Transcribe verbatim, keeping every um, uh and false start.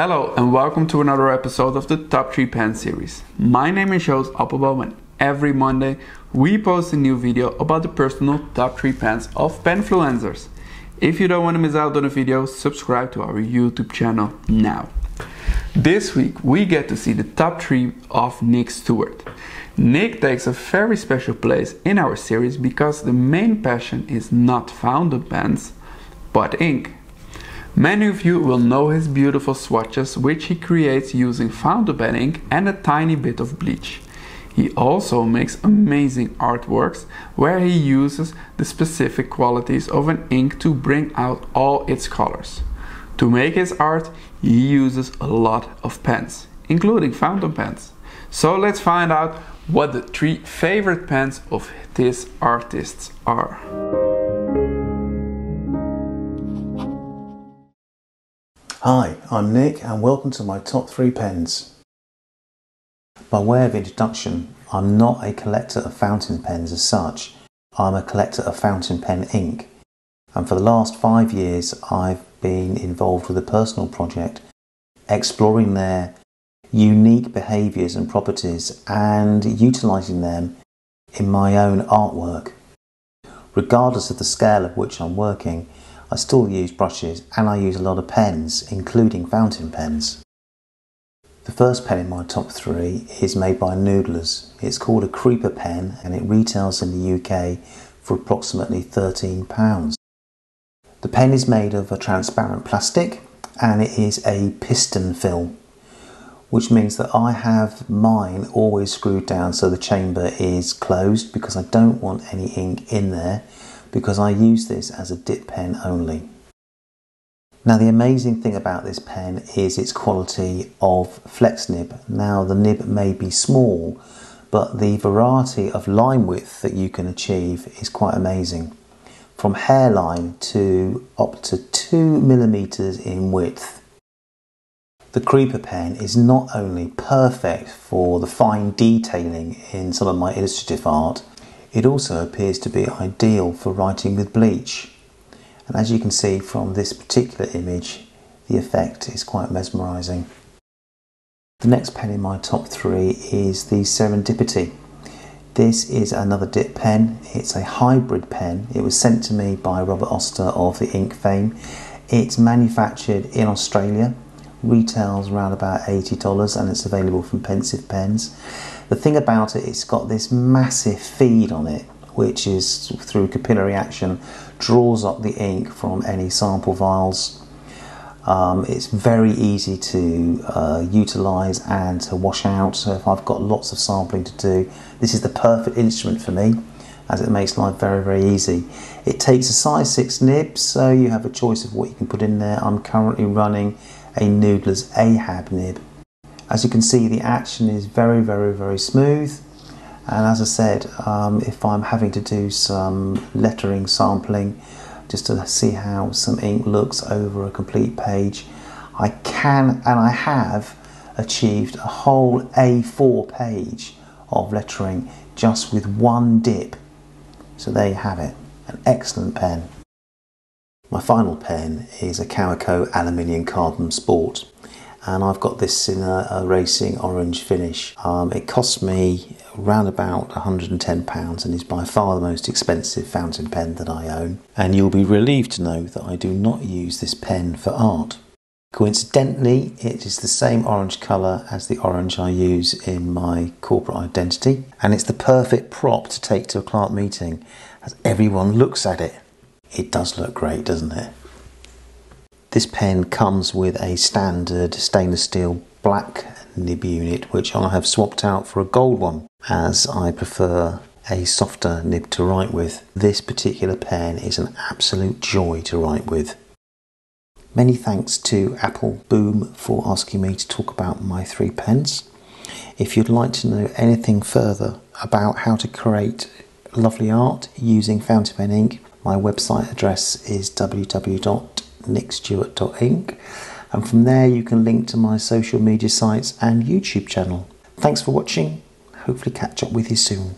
Hello and welcome to another episode of the Top three Pen series. My name is Jos Appelboom and every Monday we post a new video about the personal top three pens of Penfluencers. If you don't want to miss out on a video, subscribe to our YouTube channel now. This week we get to see the top three of Nick Stewart. Nick takes a very special place in our series because the main passion is not found on pens, but ink. Many of you will know his beautiful swatches, which he creates using fountain pen ink and a tiny bit of bleach. He also makes amazing artworks where he uses the specific qualities of an ink to bring out all its colors. To make his art, he uses a lot of pens, including fountain pens. So let's find out what the three favorite pens of these artists are. Hi, I'm Nick and welcome to my top three pens. By way of introduction, I'm not a collector of fountain pens as such. I'm a collector of fountain pen ink. And for the last five years, I've been involved with a personal project exploring their unique behaviours and properties and utilising them in my own artwork. Regardless of the scale of which I'm working, I still use brushes and I use a lot of pens, including fountain pens. The first pen in my top three is made by Noodlers. It's called a Creeper pen and it retails in the U K for approximately thirteen pounds. The pen is made of a transparent plastic and it is a piston film, which means that I have mine always screwed down so the chamber is closed because I don't want any ink in there, because I use this as a dip pen only. Now the amazing thing about this pen is its quality of flex nib. Now the nib may be small, but the variety of line width that you can achieve is quite amazing. From hairline to up to two millimeters in width. The Creeper pen is not only perfect for the fine detailing in some of my illustrative art, it also appears to be ideal for writing with bleach. And as you can see from this particular image, the effect is quite mesmerising. The next pen in my top three is the Serendipity. This is another dip pen. It's a hybrid pen. It was sent to me by Robert Oster of the Ink fame. It's manufactured in Australia, retails around about eighty dollars, and it's available from Pensive Pens. The thing about it, it's got this massive feed on it, which is through capillary action, draws up the ink from any sample vials. Um, it's very easy to uh, utilise and to wash out. So if I've got lots of sampling to do, this is the perfect instrument for me, as it makes life very, very easy. It takes a size six nib, so you have a choice of what you can put in there. I'm currently running a Noodlers Ahab nib. As you can see, the action is very, very, very smooth. And as I said, um, if I'm having to do some lettering sampling, just to see how some ink looks over a complete page, I can, and I have, achieved a whole A four page of lettering just with one dip. So there you have it, an excellent pen. My final pen is a Kaweco Aluminium Carbon Sport. And I've got this in a, a racing orange finish. Um, it cost me around about one hundred and ten pounds and is by far the most expensive fountain pen that I own. And you'll be relieved to know that I do not use this pen for art. Coincidentally, it is the same orange colour as the orange I use in my corporate identity. And it's the perfect prop to take to a client meeting as everyone looks at it. It does look great, doesn't it? This pen comes with a standard stainless steel black nib unit, which I have swapped out for a gold one, as I prefer a softer nib to write with. This particular pen is an absolute joy to write with. Many thanks to Appelboom for asking me to talk about my three pens. If you'd like to know anything further about how to create lovely art using fountain pen ink, my website address is w w w dot nick stewart dot ink, and from there you can link to my social media sites and YouTube channel. Thanks for watching. Hopefully catch up with you soon.